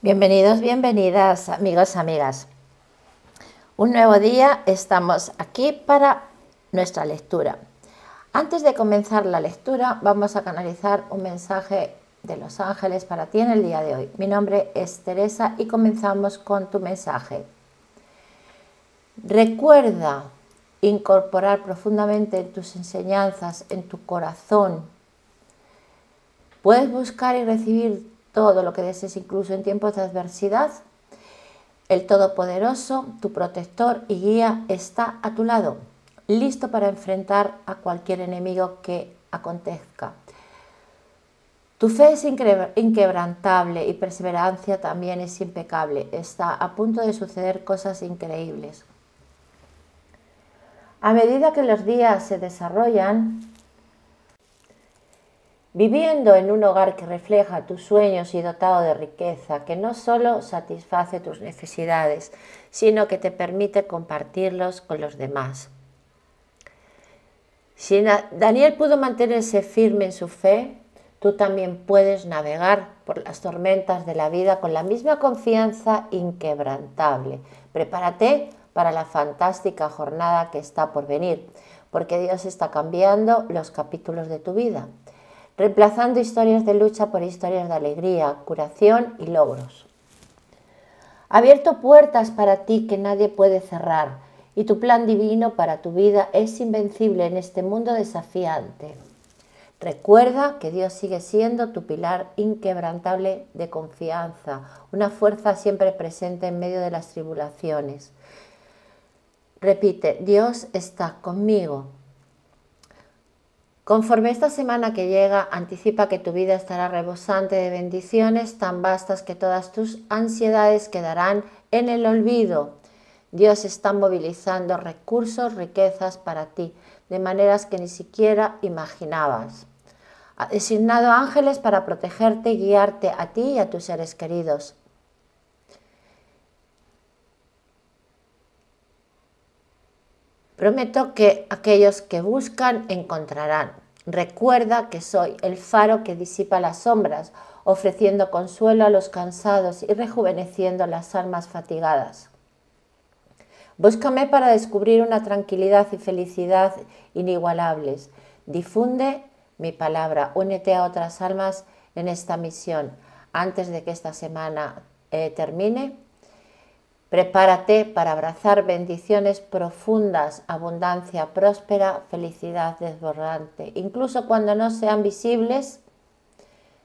Bienvenidos, bienvenidas, amigos, amigas. Un nuevo día, estamos aquí para nuestra lectura. Antes de comenzar la lectura, vamos a canalizar un mensaje de los ángeles para ti en el día de hoy. Mi nombre es Teresa y comenzamos con tu mensaje. Recuerda incorporar profundamente en tus enseñanzas, en tu corazón. Puedes buscar y recibir todo lo que desees, incluso en tiempos de adversidad. El Todopoderoso, tu protector y guía, está a tu lado, listo para enfrentar a cualquier enemigo que acontezca. Tu fe es inquebrantable y perseverancia también es impecable. Está a punto de suceder cosas increíbles. A medida que los días se desarrollan, viviendo en un hogar que refleja tus sueños y dotado de riqueza, que no solo satisface tus necesidades, sino que te permite compartirlos con los demás. Si Daniel pudo mantenerse firme en su fe, tú también puedes navegar por las tormentas de la vida con la misma confianza inquebrantable. Prepárate para la fantástica jornada que está por venir, porque Dios está cambiando los capítulos de tu vida, reemplazando historias de lucha por historias de alegría, curación y logros. Ha abierto puertas para ti que nadie puede cerrar, y tu plan divino para tu vida es invencible en este mundo desafiante. Recuerda que Dios sigue siendo tu pilar inquebrantable de confianza, una fuerza siempre presente en medio de las tribulaciones. Repite, Dios está conmigo. Conforme esta semana que llega, anticipa que tu vida estará rebosante de bendiciones tan vastas que todas tus ansiedades quedarán en el olvido. Dios está movilizando recursos, riquezas para ti, de maneras que ni siquiera imaginabas. Ha designado ángeles para protegerte y guiarte a ti y a tus seres queridos. Prometo que aquellos que buscan encontrarán. Recuerda que soy el faro que disipa las sombras, ofreciendo consuelo a los cansados y rejuveneciendo las almas fatigadas. Búscame para descubrir una tranquilidad y felicidad inigualables. Difunde mi palabra, únete a otras almas en esta misión. Antes de que esta semana termine, prepárate para abrazar bendiciones profundas, abundancia próspera, felicidad desbordante. Incluso cuando no sean visibles,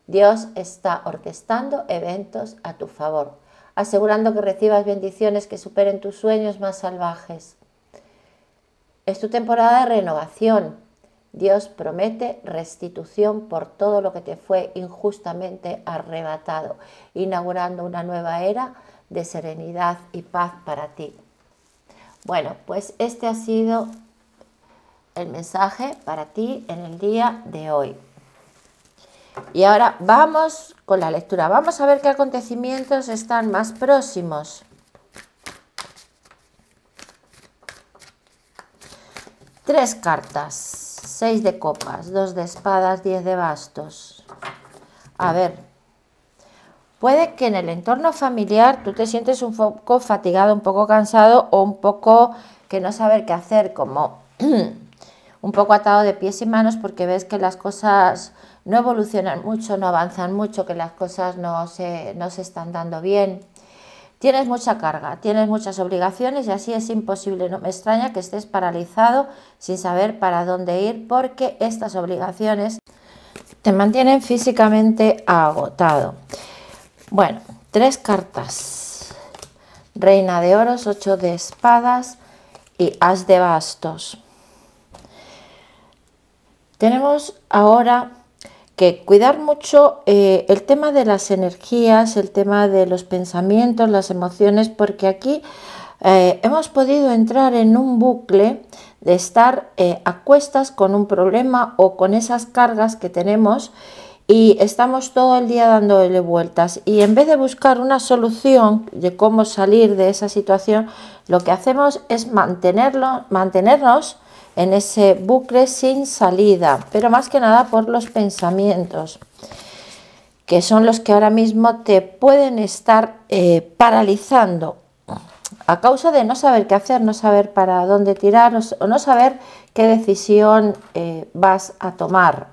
Dios está orquestando eventos a tu favor, asegurando que recibas bendiciones que superen tus sueños más salvajes. Es tu temporada de renovación. Dios promete restitución por todo lo que te fue injustamente arrebatado, inaugurando una nueva era de serenidad y paz para ti. Bueno, pues este ha sido el mensaje para ti en el día de hoy. Y ahora vamos con la lectura. Vamos a ver qué acontecimientos están más próximos. Tres cartas, 6 de copas, 2 de espadas, 10 de bastos. A ver, puede que en el entorno familiar tú te sientes un poco fatigado, un poco cansado o un poco que no saber qué hacer, como un poco atado de pies y manos porque ves que las cosas no evolucionan mucho, no avanzan mucho, que las cosas no se están dando bien. Tienes mucha carga, tienes muchas obligaciones y así es imposible. No me extraña que estés paralizado sin saber para dónde ir, porque estas obligaciones te mantienen físicamente agotado. Bueno, tres cartas. Reina de oros, 8 de espadas y as de bastos. Tenemos ahora que cuidar mucho el tema de las energías, el tema de los pensamientos, las emociones, porque aquí hemos podido entrar en un bucle de estar a cuestas con un problema o con esas cargas que tenemos y estamos todo el día dándole vueltas, y en vez de buscar una solución de cómo salir de esa situación, lo que hacemos es mantenernos en ese bucle sin salida, pero más que nada por los pensamientos, que son los que ahora mismo te pueden estar paralizando a causa de no saber qué hacer, no saber para dónde tirar, o no saber qué decisión vas a tomar.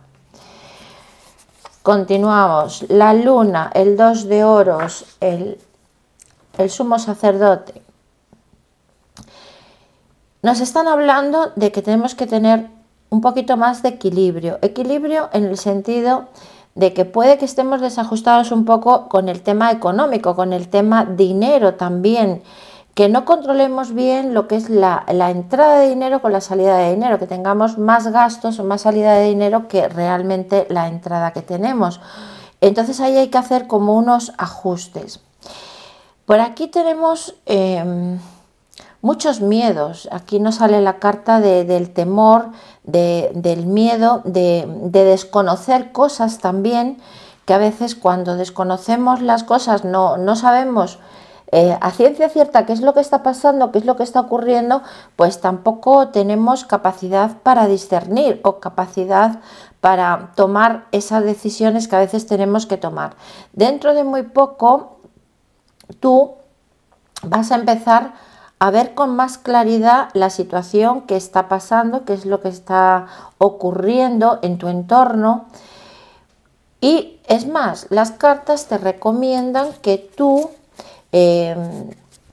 Continuamos. La luna, el 2 de oros, el sumo sacerdote. Nos están hablando de que tenemos que tener un poquito más de equilibrio. Equilibrio en el sentido de que puede que estemos desajustados un poco con el tema económico, con el tema dinero también, que no controlemos bien lo que es la entrada de dinero con la salida de dinero, que tengamos más gastos o más salida de dinero que realmente la entrada que tenemos. Entonces ahí hay que hacer como unos ajustes. Por aquí tenemos muchos miedos. Aquí nos sale la carta del temor, del miedo, de desconocer cosas también, que a veces cuando desconocemos las cosas no sabemos a ciencia cierta qué es lo que está pasando, qué es lo que está ocurriendo, pues tampoco tenemos capacidad para discernir o capacidad para tomar esas decisiones que a veces tenemos que tomar. Dentro de muy poco tú vas a empezar a ver con más claridad la situación que está pasando, qué es lo que está ocurriendo en tu entorno. Y es más, las cartas te recomiendan que tú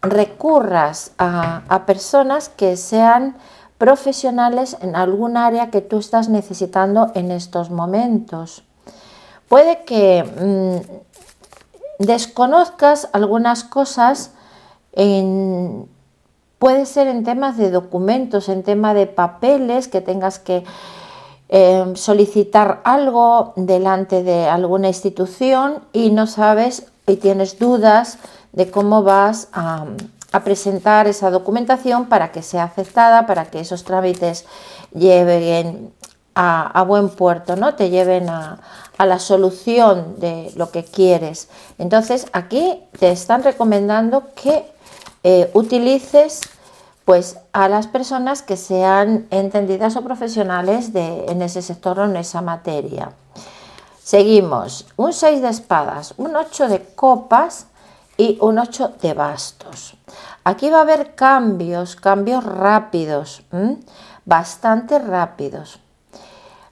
recurras a personas que sean profesionales en algún área que tú estás necesitando en estos momentos. Puede que desconozcas algunas cosas puede ser en temas de documentos, en tema de papeles, que tengas que solicitar algo delante de alguna institución y no sabes y tienes dudas de cómo vas a presentar esa documentación para que sea aceptada, para que esos trámites lleven a buen puerto, ¿no? Te lleven a la solución de lo que quieres. Entonces aquí te están recomendando que utilices pues a las personas que sean entendidas o profesionales en ese sector o en esa materia. Seguimos. Un 6 de espadas, un 8 de copas y un 8 de bastos. Aquí va a haber cambios rápidos, bastante rápidos.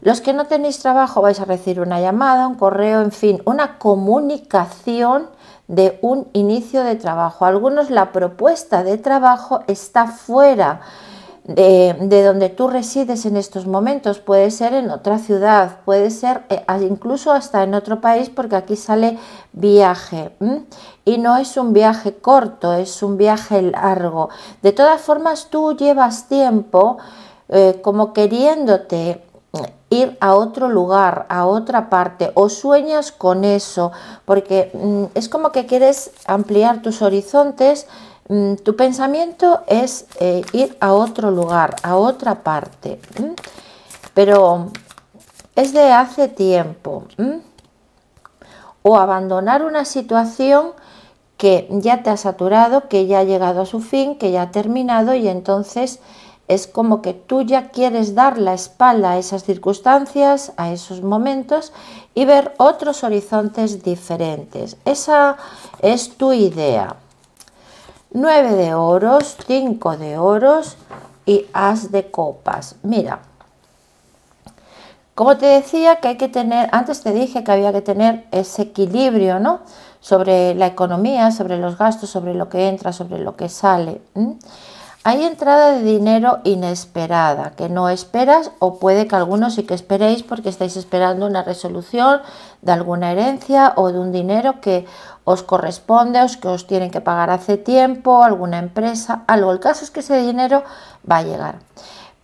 Los que no tenéis trabajo vais a recibir una llamada, un correo, en fin, una comunicación de un inicio de trabajo. Algunos la propuesta de trabajo está fuera de donde tú resides en estos momentos. Puede ser en otra ciudad, puede ser incluso hasta en otro país, porque aquí sale viaje, y no es un viaje corto, es un viaje largo. De todas formas, tú llevas tiempo como queriéndote ir a otro lugar, a otra parte, o sueñas con eso, porque es como que quieres ampliar tus horizontes. Tu pensamiento es ir a otro lugar, a otra parte, pero es de hace tiempo, o abandonar una situación que ya te ha saturado, que ya ha llegado a su fin, que ya ha terminado, y entonces es como que tú ya quieres dar la espalda a esas circunstancias, a esos momentos, y ver otros horizontes diferentes. Esa es tu idea. 9 de oros, 5 de oros y as de copas. Mira, como te decía que hay que tener, antes te dije que había que tener ese equilibrio, ¿no? Sobre la economía, sobre los gastos, sobre lo que entra, sobre lo que sale. Hay entrada de dinero inesperada, que no esperas, o puede que algunos sí que esperéis porque estáis esperando una resolución de alguna herencia o de un dinero que os corresponde, o que os tienen que pagar hace tiempo, alguna empresa, algo. El caso es que ese dinero va a llegar.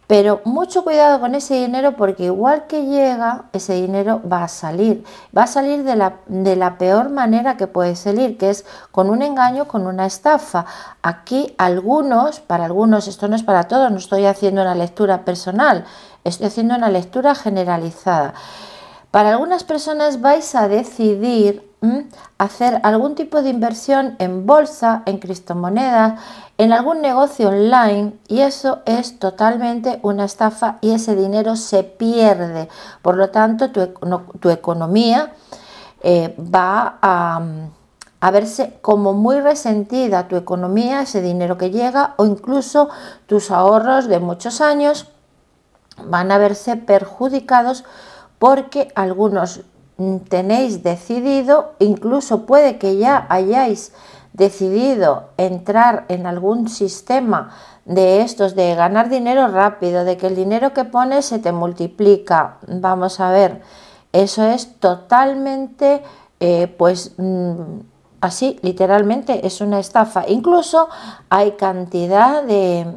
Pero mucho cuidado con ese dinero, porque igual que llega, ese dinero va a salir. Va a salir de la peor manera que puede salir, que es con un engaño, con una estafa. Aquí algunos, para algunos, esto no es para todos, no estoy haciendo una lectura personal, estoy haciendo una lectura generalizada. Para algunas personas vais a decidir hacer algún tipo de inversión en bolsa, en criptomonedas, en algún negocio online, y eso es totalmente una estafa y ese dinero se pierde. Por lo tanto, tu economía va a verse como muy resentida tu economía, ese dinero que llega, o incluso tus ahorros de muchos años van a verse perjudicados, porque algunos tenéis decidido, incluso puede que ya hayáis decidido entrar en algún sistema de estos de ganar dinero rápido, de que el dinero que pones se te multiplica. Vamos a ver, eso es totalmente pues así, literalmente es una estafa. Incluso hay cantidad de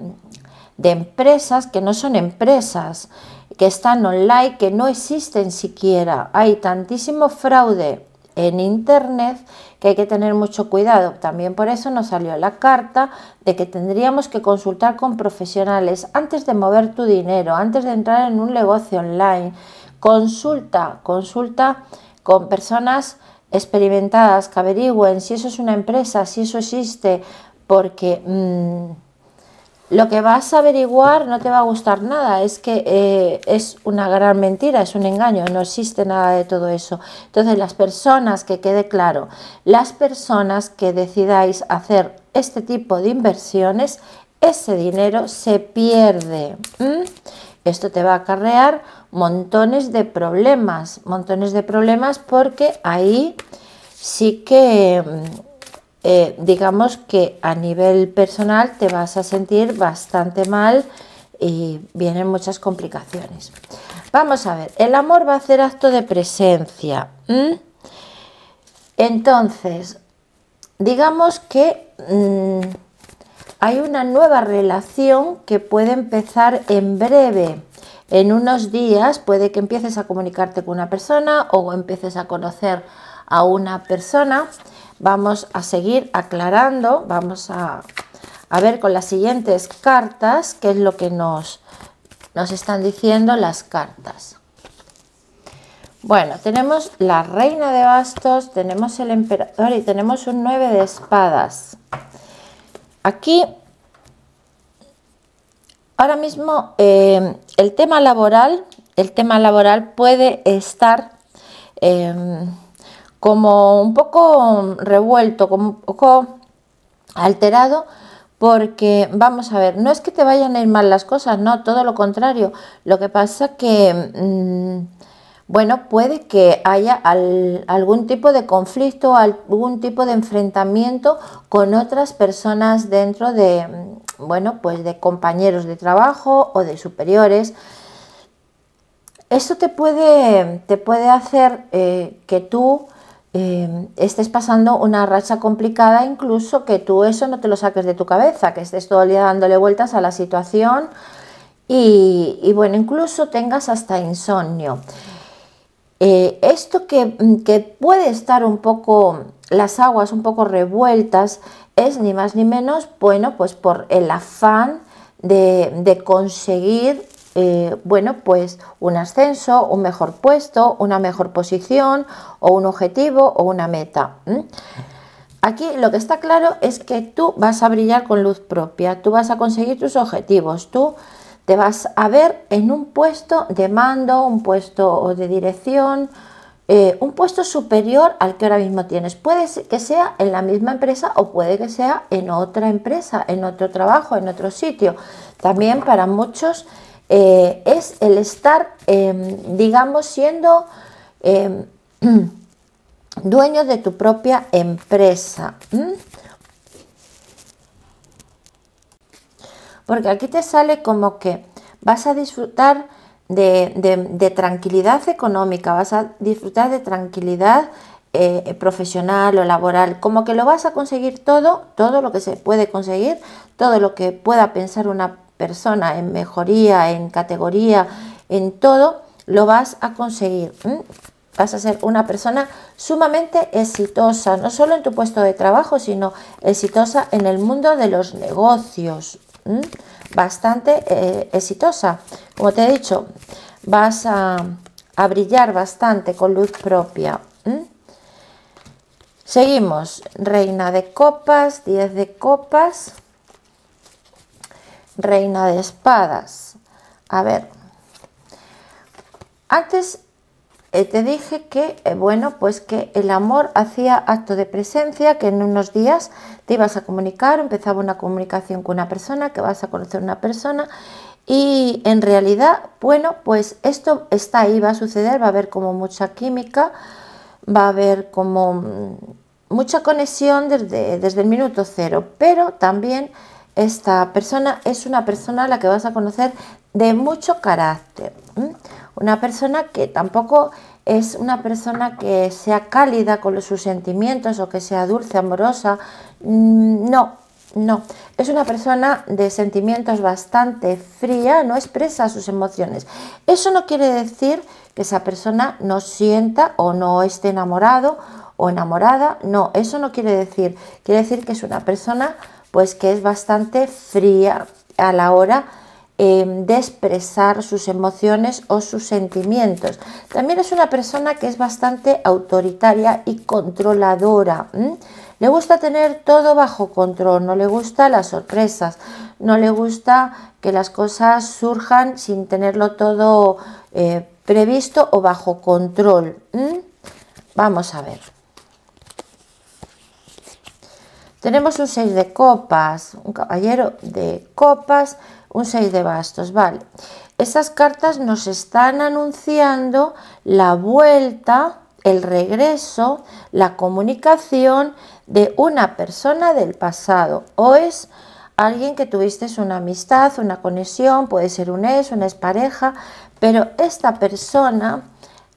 empresas que no son empresas, que están online, que no existen siquiera. Hay tantísimo fraude en internet que hay que tener mucho cuidado. También por eso nos salió la carta de que tendríamos que consultar con profesionales antes de mover tu dinero, antes de entrar en un negocio online. Consulta con personas experimentadas que averigüen si eso es una empresa, si eso existe, porque lo que vas a averiguar no te va a gustar nada. Es que es una gran mentira, es un engaño, no existe nada de todo eso. Entonces, las personas, que quede claro, las personas que decidáis hacer este tipo de inversiones, ese dinero se pierde. Esto te va a acarrear montones de problemas, porque ahí sí que... digamos que a nivel personal te vas a sentir bastante mal y vienen muchas complicaciones. Vamos a ver, el amor va a hacer acto de presencia. Entonces, digamos que hay una nueva relación que puede empezar en breve. En unos días puede que empieces a comunicarte con una persona o empieces a conocer a una persona. Vamos a seguir aclarando, vamos a ver con las siguientes cartas qué es lo que nos están diciendo las cartas. Bueno, tenemos la Reina de Bastos, tenemos el Emperador y tenemos un 9 de espadas. Aquí, ahora mismo, el tema laboral puede estar... como un poco revuelto, como un poco alterado, porque vamos a ver, no es que te vayan a ir mal las cosas, no, todo lo contrario. Lo que pasa que, bueno, puede que haya algún tipo de conflicto, algún tipo de enfrentamiento con otras personas dentro de, bueno, pues de compañeros de trabajo o de superiores. Esto te puede hacer que tú estés pasando una racha complicada, incluso que tú eso no te lo saques de tu cabeza, que estés todo el día dándole vueltas a la situación y bueno, incluso tengas hasta insomnio. Esto que puede estar un poco, las aguas un poco revueltas, es ni más ni menos, bueno, pues por el afán de conseguir, bueno, pues un ascenso, un mejor puesto, una mejor posición o un objetivo o una meta. Aquí lo que está claro es que tú vas a brillar con luz propia, tú vas a conseguir tus objetivos, tú te vas a ver en un puesto de mando, un puesto de dirección, un puesto superior al que ahora mismo tienes. Puede que sea en la misma empresa o puede que sea en otra empresa, en otro trabajo, en otro sitio. También para muchos es el estar, digamos, siendo dueño de tu propia empresa. Porque aquí te sale como que vas a disfrutar de tranquilidad económica, vas a disfrutar de tranquilidad profesional o laboral, como que lo vas a conseguir todo lo que se puede conseguir, todo lo que pueda pensar una persona en mejoría, en categoría, en todo, lo vas a conseguir. Vas a ser una persona sumamente exitosa, no solo en tu puesto de trabajo, sino exitosa en el mundo de los negocios. Bastante exitosa. Como te he dicho, vas a brillar bastante con luz propia. Seguimos. Reina de copas, 10 de copas. Reina de espadas. A ver, antes te dije que, bueno, pues que el amor hacía acto de presencia, que en unos días te ibas a comunicar, empezaba una comunicación con una persona, que vas a conocer una persona, y en realidad, bueno, pues esto está ahí, va a suceder, va a haber como mucha química, va a haber como mucha conexión desde el minuto cero, pero también esta persona es una persona a la que vas a conocer de mucho carácter, una persona que tampoco es una persona que sea cálida con sus sentimientos o que sea dulce, amorosa, no, es una persona de sentimientos bastante fría, no expresa sus emociones. Eso no quiere decir que esa persona no sienta o no esté enamorado o enamorada, no, eso no quiere decir, que es una persona pues que es bastante fría a la hora de expresar sus emociones o sus sentimientos. También es una persona que es bastante autoritaria y controladora. Le gusta tener todo bajo control, no le gustan las sorpresas, no le gusta que las cosas surjan sin tenerlo todo previsto o bajo control. Vamos a ver. Tenemos un 6 de copas, un caballero de copas, un 6 de bastos, vale. Estas cartas nos están anunciando la vuelta, el regreso, la comunicación de una persona del pasado. O es alguien que tuviste una amistad, una conexión, puede ser un ex, una expareja, pero esta persona,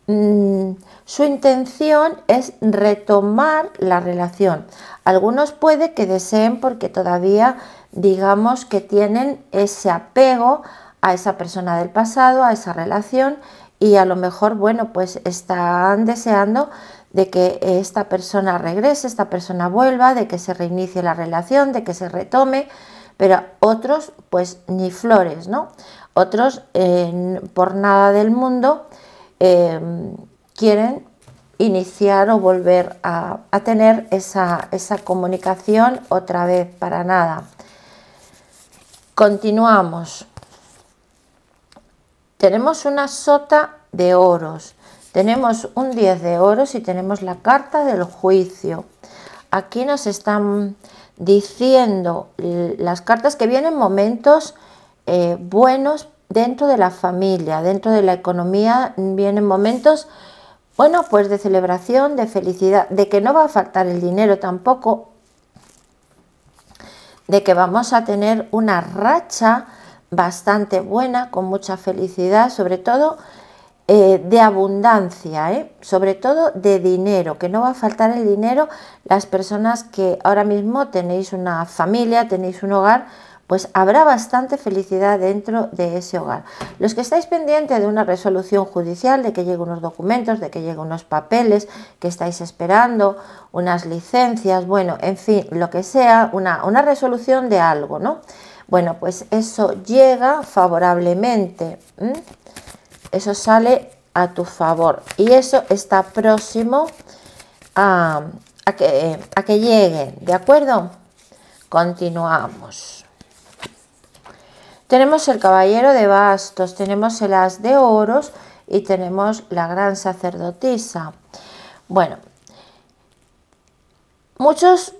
su intención es retomar la relación. Algunos puede que deseen porque todavía digamos que tienen ese apego a esa persona del pasado, a esa relación, y a lo mejor, bueno, pues están deseando de que esta persona regrese, esta persona vuelva, de que se reinicie la relación, de que se retome, pero otros pues ni flores, ¿no? Otros por nada del mundo quieren iniciar o volver a tener esa comunicación otra vez, para nada. Continuamos. Tenemos una sota de oros, tenemos un 10 de oros y tenemos la carta del juicio. Aquí nos están diciendo las cartas que vienen momentos buenos dentro de la familia, dentro de la economía, vienen momentos, bueno, pues de celebración, de felicidad, de que no va a faltar el dinero tampoco, de que vamos a tener una racha bastante buena, con mucha felicidad, sobre todo de abundancia, sobre todo de dinero, que no va a faltar el dinero. Las personas que ahora mismo tenéis una familia, tenéis un hogar, pues habrá bastante felicidad dentro de ese hogar. Los que estáis pendientes de una resolución judicial, de que lleguen unos documentos, de que lleguen unos papeles, que estáis esperando, unas licencias, bueno, en fin, lo que sea, una resolución de algo, ¿no? Bueno, pues eso llega favorablemente, eso sale a tu favor y eso está próximo a que llegue, ¿de acuerdo? Continuamos. Tenemos el caballero de bastos, tenemos el as de oros y tenemos la gran sacerdotisa. Bueno, muchos,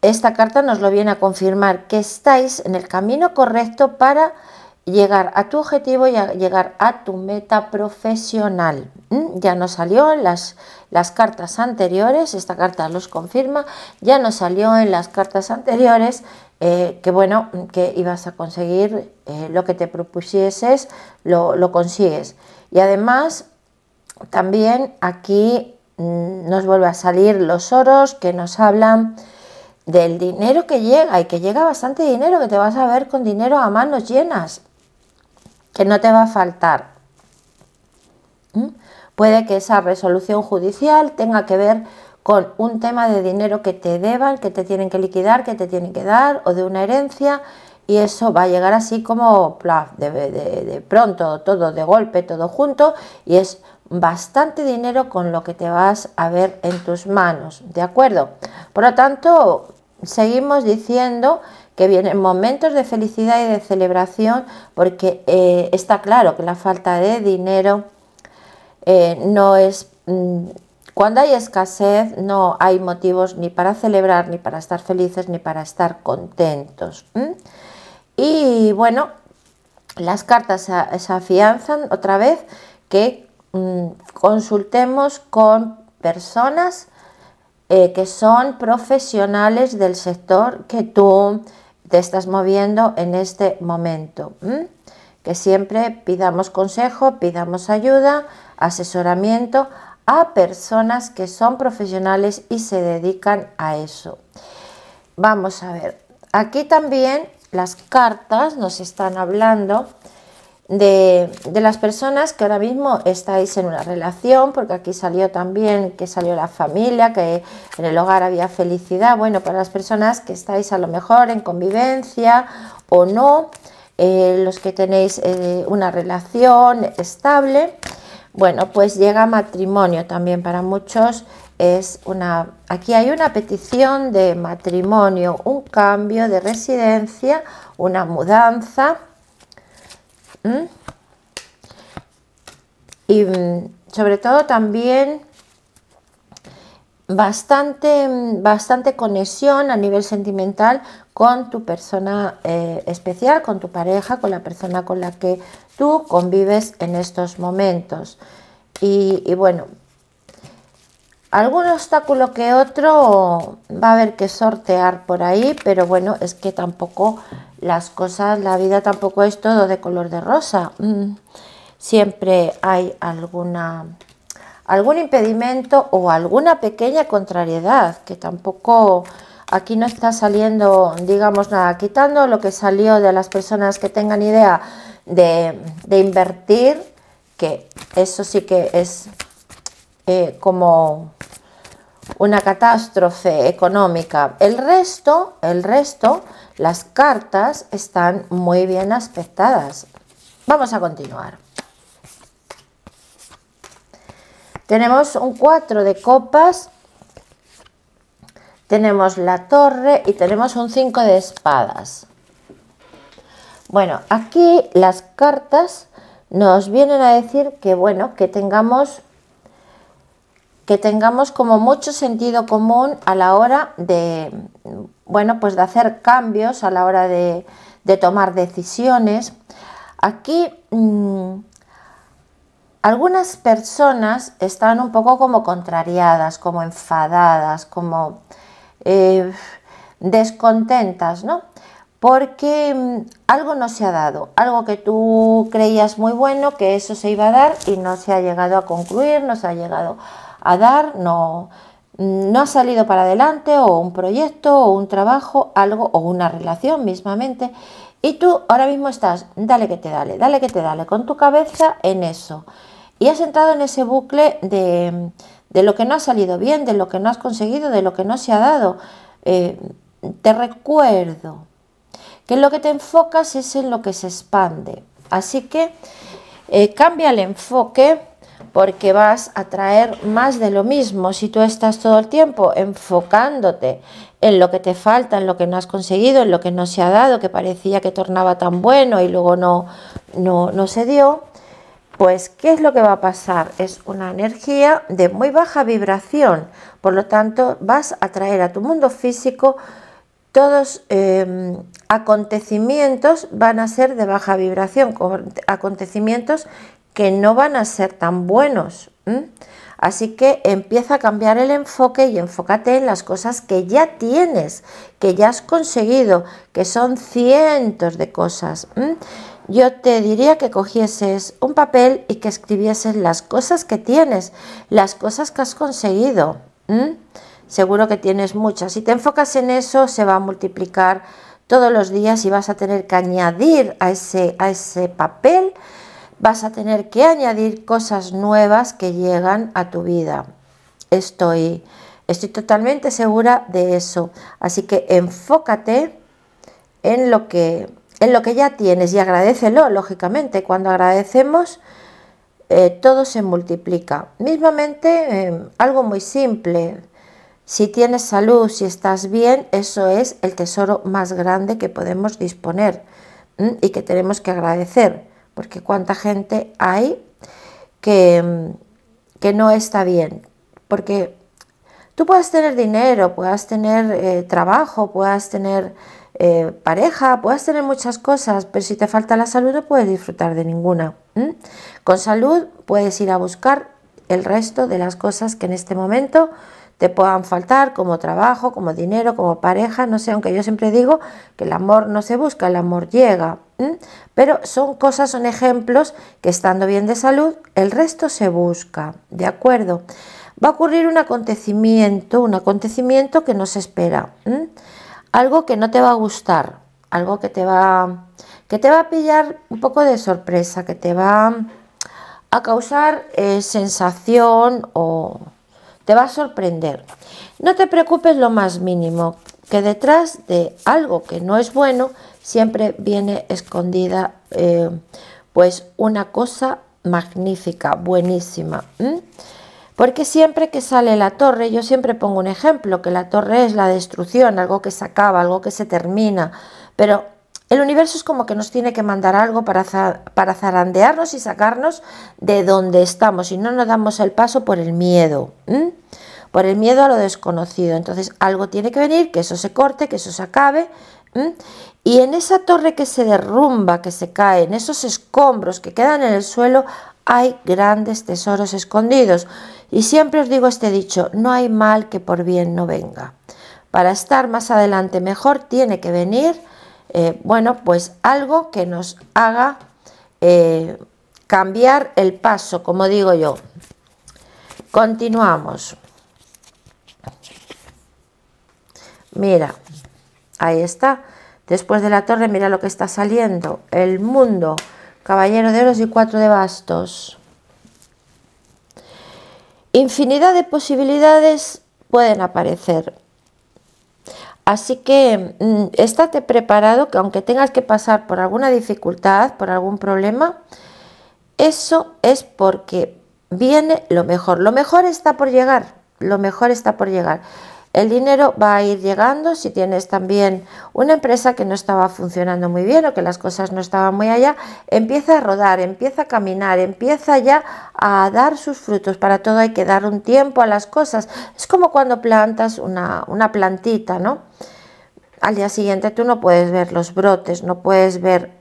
esta carta nos lo viene a confirmar, que estáis en el camino correcto para llegar a tu objetivo y a llegar a tu meta profesional. Ya nos salió en las cartas anteriores, esta carta los confirma, ya nos salió en las cartas anteriores, que bueno, que ibas a conseguir lo que te propusieses, lo consigues. Y además también aquí nos vuelve a salir los oros, que nos hablan del dinero que llega, y que llega bastante dinero, que te vas a ver con dinero a manos llenas, que no te va a faltar. Puede que esa resolución judicial tenga que ver con un tema de dinero que te deban, que te tienen que liquidar, que te tienen que dar, o de una herencia, y eso va a llegar así como de pronto, todo de golpe, todo junto, y es bastante dinero con lo que te vas a ver en tus manos, ¿de acuerdo? Por lo tanto, seguimos diciendo que vienen momentos de felicidad y de celebración, porque está claro que la falta de dinero no es cuando hay escasez no hay motivos ni para celebrar, ni para estar felices, ni para estar contentos. Y bueno, las cartas se afianzan otra vez que consultemos con personas que son profesionales del sector que tú te estás moviendo en este momento. Que siempre pidamos consejo, pidamos ayuda, asesoramiento a personas que son profesionales y se dedican a eso. Vamos a ver, aquí también las cartas nos están hablando de las personas que ahora mismo estáis en una relación, porque aquí salió también que salió la familia, que en el hogar había felicidad. Bueno, para las personas que estáis a lo mejor en convivencia o no, los que tenéis una relación estable, bueno, pues llega matrimonio también para muchos. Es una, aquí hay una petición de matrimonio, un cambio de residencia, una mudanza. Y sobre todo también bastante conexión a nivel sentimental con tu persona especial, con tu pareja, con la persona con la que tú convives en estos momentos. Y bueno, algún obstáculo que otro va a haber que sortear por ahí, pero bueno, es que tampoco las cosas, la vida tampoco es todo de color de rosa. Siempre hay algún impedimento o alguna pequeña contrariedad, que tampoco aquí no está saliendo, digamos, nada, quitando lo que salió de las personas que tengan idea de invertir, que eso sí que es como una catástrofe económica. El resto, las cartas están muy bien aspectadas. Vamos a continuar. Tenemos un 4 de copas, tenemos la torre y tenemos un 5 de espadas. Bueno, aquí las cartas nos vienen a decir que, bueno, que tengamos como mucho sentido común a la hora de, bueno, pues de hacer cambios, a la hora de tomar decisiones. Aquí algunas personas están un poco como contrariadas, como enfadadas, como descontentas, ¿no? Porque algo no se ha dado, algo que tú creías muy bueno, que eso se iba a dar y no se ha llegado a concluir, no se ha llegado a dar, no ha salido para adelante, o un proyecto, o un trabajo, algo, o una relación mismamente, y tú ahora mismo estás, dale que te dale, con tu cabeza en eso, y has entrado en ese bucle de lo que no ha salido bien, de lo que no has conseguido, de lo que no se ha dado. Te recuerdo que en lo que te enfocas es en lo que se expande, así que cambia el enfoque, porque vas a traer más de lo mismo. Si tú estás todo el tiempo enfocándote en lo que te falta, en lo que no has conseguido, en lo que no se ha dado, que parecía que tornaba tan bueno y luego no se dio, pues ¿qué es lo que va a pasar? Es una energía de muy baja vibración, por lo tanto vas a traer a tu mundo físico todos acontecimientos, van a ser de baja vibración, acontecimientos que no van a ser tan buenos. Así que empieza a cambiar el enfoque y enfócate en las cosas que ya tienes, que ya has conseguido, que son cientos de cosas. Yo te diría que cogieses un papel y que escribieses las cosas que tienes, las cosas que has conseguido. Seguro que tienes muchas. Si te enfocas en eso, se va a multiplicar todos los días y vas a tener que añadir a ese papel. Vas a tener que añadir cosas nuevas que llegan a tu vida. Estoy totalmente segura de eso. Así que enfócate en lo que ya tienes y agradécelo, lógicamente. Cuando agradecemos, todo se multiplica. Mismamente, algo muy simple. Si tienes salud, si estás bien, eso es el tesoro más grande que podemos disponer y que tenemos que agradecer. Porque cuánta gente hay que, que no está bien, porque tú puedas tener dinero, puedas tener trabajo, puedas tener pareja, puedas tener muchas cosas, pero si te falta la salud no puedes disfrutar de ninguna. Con salud puedes ir a buscar el resto de las cosas que en este momento te puedan faltar, como trabajo, como dinero, como pareja, no sé, aunque yo siempre digo que el amor no se busca, el amor llega, pero son cosas, son ejemplos que estando bien de salud, el resto se busca, ¿de acuerdo? Va a ocurrir un acontecimiento que no se espera, algo que no te va a gustar, algo que te va a pillar un poco de sorpresa, que te va a causar sensación o te va a sorprender. No te preocupes lo más mínimo, que detrás de algo que no es bueno siempre viene escondida pues una cosa magnífica, buenísima. Porque siempre que sale la torre, yo siempre pongo un ejemplo, que la torre es la destrucción, algo que se acaba, algo que se termina, pero el universo es como que nos tiene que mandar algo para zarandearnos y sacarnos de donde estamos, y no nos damos el paso por el miedo, por el miedo a lo desconocido. Entonces algo tiene que venir, que eso se corte, que eso se acabe, y en esa torre que se derrumba, que se cae, en esos escombros que quedan en el suelo, hay grandes tesoros escondidos. Y siempre os digo este dicho, no hay mal que por bien no venga. Para estar más adelante mejor tiene que venir bueno, pues algo que nos haga cambiar el paso, como digo yo. Continuamos. Mira, ahí está. Después de la torre, mira lo que está saliendo. El mundo. Caballero de oros y 4 de bastos. Infinidad de posibilidades pueden aparecer. Así que estate preparado, que aunque tengas que pasar por alguna dificultad, por algún problema, eso es porque viene lo mejor. Lo mejor está por llegar, lo mejor está por llegar. El dinero va a ir llegando. Si tienes también una empresa que no estaba funcionando muy bien o que las cosas no estaban muy allá, empieza a rodar, empieza a caminar, empieza ya a dar sus frutos. Para todo hay que dar un tiempo a las cosas. Es como cuando plantas una plantita, ¿no? Al día siguiente tú no puedes ver los brotes, no puedes ver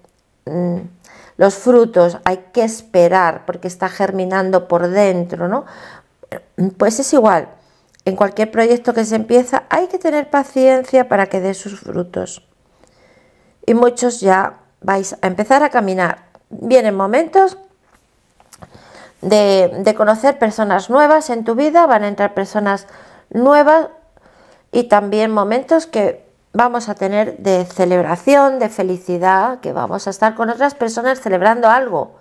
los frutos. Hay que esperar porque está germinando por dentro, ¿no? Pues es igual. En cualquier proyecto que se empieza hay que tener paciencia para que dé sus frutos. Y muchos ya vais a empezar a caminar. Vienen momentos de conocer personas nuevas en tu vida, van a entrar personas nuevas y también momentos que vamos a tener de celebración, de felicidad, que vamos a estar con otras personas celebrando algo.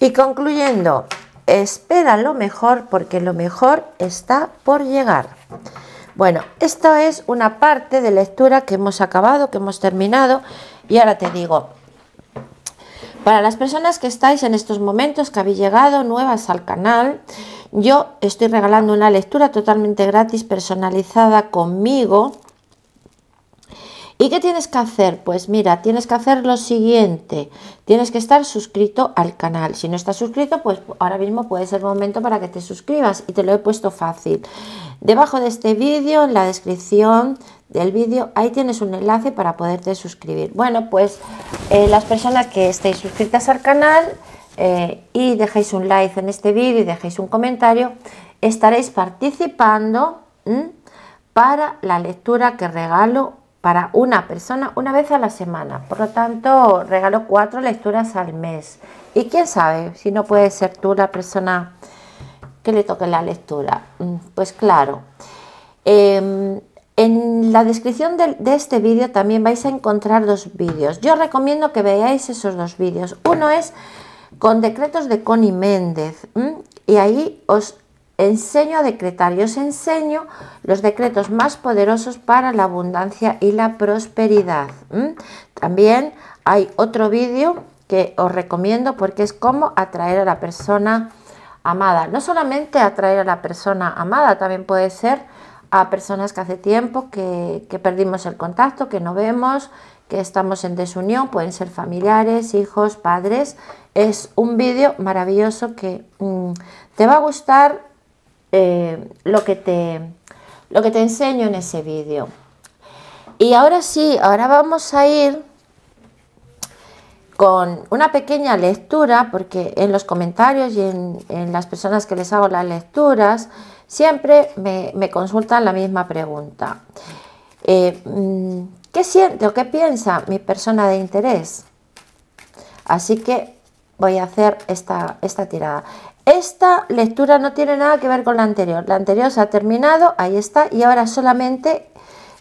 Y concluyendo, espera lo mejor porque lo mejor está por llegar. Bueno, esta es una parte de lectura que hemos acabado, que hemos terminado, y ahora te digo, para las personas que estáis en estos momentos, que habéis llegado nuevas al canal, yo estoy regalando una lectura totalmente gratis, personalizada conmigo. ¿Y qué tienes que hacer? Pues mira, tienes que hacer lo siguiente, tienes que estar suscrito al canal. Si no estás suscrito, pues ahora mismo puede ser momento para que te suscribas, y te lo he puesto fácil. Debajo de este vídeo, en la descripción del vídeo, ahí tienes un enlace para poderte suscribir. Bueno, pues las personas que estéis suscritas al canal y dejéis un like en este vídeo y dejéis un comentario, estaréis participando para la lectura que regalo para una persona una vez a la semana. Por lo tanto, regalo 4 lecturas al mes. Y quién sabe, si no puedes ser tú la persona que le toque la lectura. Pues claro. En la descripción de este vídeo también vais a encontrar 2 vídeos. Yo recomiendo que veáis esos 2 vídeos. Uno es con decretos de Conny Méndez. Y ahí os enseño a decretar, y os enseño los decretos más poderosos para la abundancia y la prosperidad. También hay otro vídeo que os recomiendo porque es cómo atraer a la persona amada. No solamente atraer a la persona amada, también puede ser a personas que hace tiempo que perdimos el contacto, que no vemos, que estamos en desunión, pueden ser familiares, hijos, padres. Es un vídeo maravilloso que te va a gustar lo que te enseño en ese vídeo. Y ahora sí, ahora vamos a ir con una pequeña lectura, porque en los comentarios y en las personas que les hago las lecturas siempre me consultan la misma pregunta. ¿Qué siente o qué piensa mi persona de interés? Así que voy a hacer esta tirada. Esta lectura no tiene nada que ver con la anterior. La anterior se ha terminado, ahí está, y ahora solamente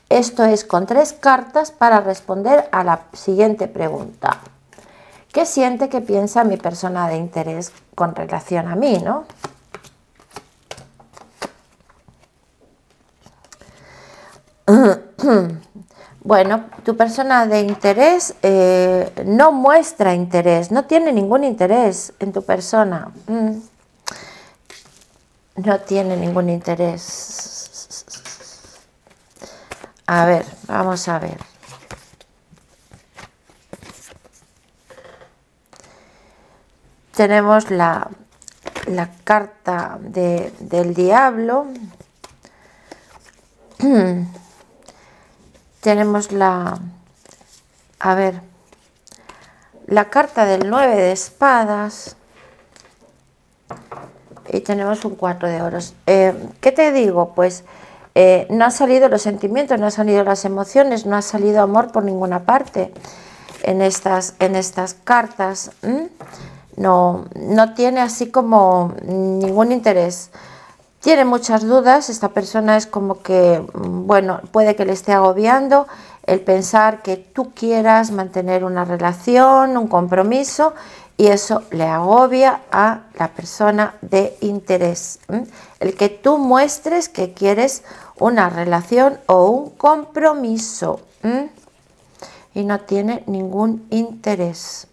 esto es con 3 cartas para responder a la siguiente pregunta. ¿Qué siente, qué piensa mi persona de interés con relación a mí, no? Bueno, tu persona de interés no muestra interés, no tiene ningún interés en tu persona. No tiene ningún interés. A ver, vamos a ver. Tenemos la carta del diablo. Tenemos la carta del 9 de espadas y tenemos un 4 de oros. ¿Qué te digo? Pues no han salido los sentimientos, no han salido las emociones, no ha salido amor por ninguna parte en estas cartas. No tiene así como ningún interés. Tiene muchas dudas, esta persona es como que, bueno, puede que le esté agobiando el pensar que tú quieras mantener una relación, un compromiso, y eso le agobia a la persona de interés. El que tú muestres que quieres una relación o un compromiso y no tiene ningún interés.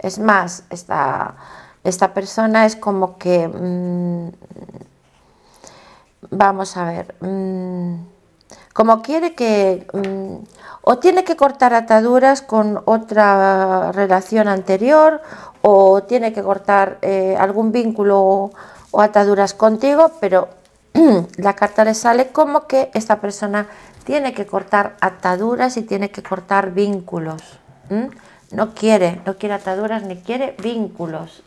Es más, esta persona es como que... vamos a ver, como quiere que, o tiene que cortar ataduras con otra relación anterior, o tiene que cortar algún vínculo o ataduras contigo, pero la carta le sale como que esta persona tiene que cortar ataduras y tiene que cortar vínculos. No quiere ataduras ni quiere vínculos.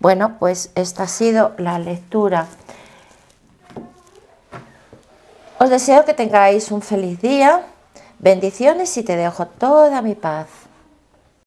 Bueno, pues esta ha sido la lectura. Os deseo que tengáis un feliz día, bendiciones y te dejo toda mi paz.